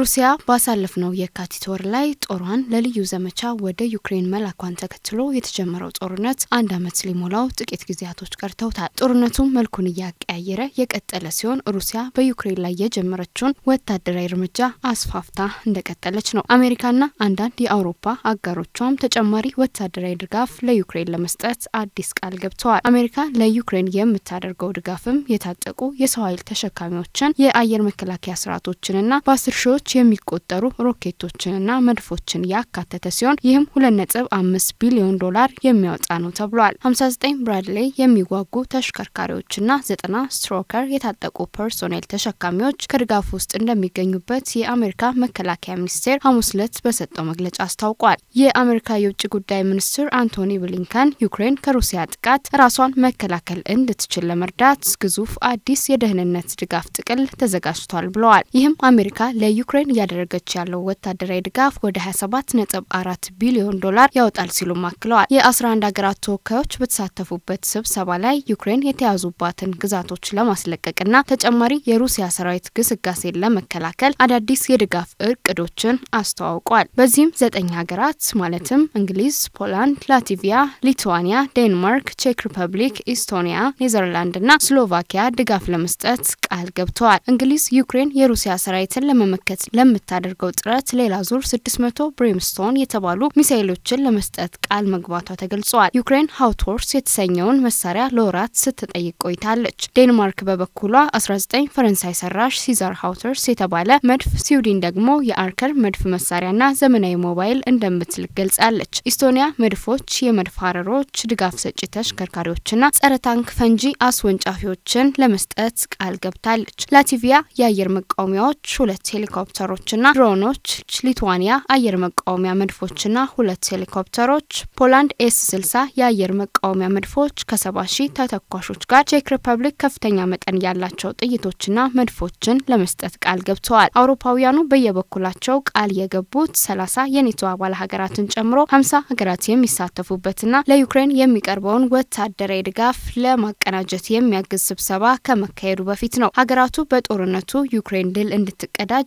روسيا باسالفنا ويكاتي تورلاي طوران للي يوزمچا ወደ ዩክሬን መላኳን ተከትሎ የተጀመረው ጦርነት አንድ አመት ሊሞላው ጥቂት ጊዜያቶች ቀርተውታል። ጦርነቱም መልኩን ያቀያየረ የቀጠለ ሲሆን ሩሲያ በዩክሬን ላይ የጀመረችውን ወታደራዊ እርምጃ አስፋፍታ እንደቀጠለች ነው። አሜሪካና አንዳንድ የአውሮፓ አጋሮቿም ተጨማሪ ወታደራዊ ድጋፍ ለዩክሬን ለመስጠት አዲስ ቃል ገብተዋል። አሜሪካ ለዩክሬን የምታደርገው ድጋፍም የታጠቁ የሰው ኃይል ተሸካሚዎችን የአየር መከላከያ ስርዓቶችንና በ10,000 የሚቆጠሩ ሮኬቶችንና መድፎችን ያካተተ ሲሆን ይህም 2.5 ቢሊዮን ዶላር የሚያወጣ ነው ተብሏል። 59 ብራድሊ የሚዋጉ ተሽከርካሪዎችና 90 ስትሮከር የታጠቁ ፐርሶኔል ተሸካሚዎች ከድጋፍ ውስጥ እንደሚገኙበት የአሜሪካ መከላከያ ሚኒስቴር ሐሙስ ዕለት በሰጠው መግለጫ አስታውቋል። የአሜሪካ የውጭ ጉዳይ ሚኒስትር አንቶኒ ብሊንከን ዩክሬን ከሩሲያ ጥቃት ራሷን መከላከል እንድትችል ለመርዳት ግዙፍ አዲስ የደህንነት ድጋፍ ጥቅል ተዘጋጅቷል ብለዋል። ይህም አሜሪካ ለዩክሬን ያደረገች ያለው ወታደራዊ ድጋፍ ወደ 27.4 ቢሊዮን ዶላር ያወጣል ሲሉ ማክለዋል። የ11 ሀገራት ተወካዮች በተሳተፉበት ስብሰባ ላይ ዩክሬን የተያዙባትን ግዛቶች ለማስለቀቅና ተጨማሪ የሩሲያ ሰራዊት ግስጋሴን ለመከላከል አዳዲስ የድጋፍ እቅዶችን አስተዋውቋል። በዚህም 9 ሀገራት ማለትም እንግሊዝ፣ ፖላንድ፣ ላቲቪያ፣ ሊቱዋኒያ፣ ዴንማርክ፣ ቼክ ሪፐብሊክ፣ ኢስቶኒያ፣ ኔዘርላንድና ስሎቫኪያ ድጋፍ ለመስጠት ቃል ገብተዋል። እንግሊዝ ዩክሬን የሩሲያ ሰራዊትን ለመመከት ለምታደርገው ጥረት ሌላ ዙር 600 ብሬምስቶን የተባሉ ሚሳኤሎችን ለመስጠት ቃል መግባቷ ተገልጿል። ዩክሬን ሃውቶርስ የተሰኘውን መሳሪያ ለወራት ስትጠይቅ ቆይታለች። ዴንማርክ በበኩሏ 19 ፈረንሳይ ሰራሽ ሲዛር ሃውተርስ የተባለ መድፍ፣ ስዊድን ደግሞ የአርከር መድፍ መሳሪያና ዘመናዊ ሞባይል እንደምትልክ ገልጻለች። ኢስቶኒያ መድፎች፣ የመድፍ ሀረሮች፣ ድጋፍ ሰጪ ተሽከርካሪዎችና ጸረ ታንክ ፈንጂ አስወንጫፊዎችን ለመስጠት ቃል ገብታለች። ላቲቪያ የአየር መቃወሚያዎች 2 ሄሊኮፕተሮችና ድሮኖች፣ ሊቱዋኒያ አየር መቃወሚያ መድፎችና 2 ሄሊኮፕተሮች፣ ፖላንድ ኤስ-60 የአየር መቃወሚያ መድፎች ከ70,000 ተተኳሾች ጋር፣ ቼክ ሪፐብሊክ ከፍተኛ መጠን ያላቸው ጥይቶችና መድፎችን ለመስጠት ቃል ገብተዋል። አውሮፓውያኑ በየበኩላቸው ቃል የገቡት 30 የኔቶ አባል ሀገራትን ጨምሮ 50 ሀገራት የሚሳተፉበትና ለዩክሬን የሚቀርበውን ወታደራዊ ድጋፍ ለማቀናጀት የሚያግዝ ስብሰባ ከመካሄዱ በፊት ነው። ሀገራቱ በጦርነቱ ዩክሬን ድል እንድትቀዳጅ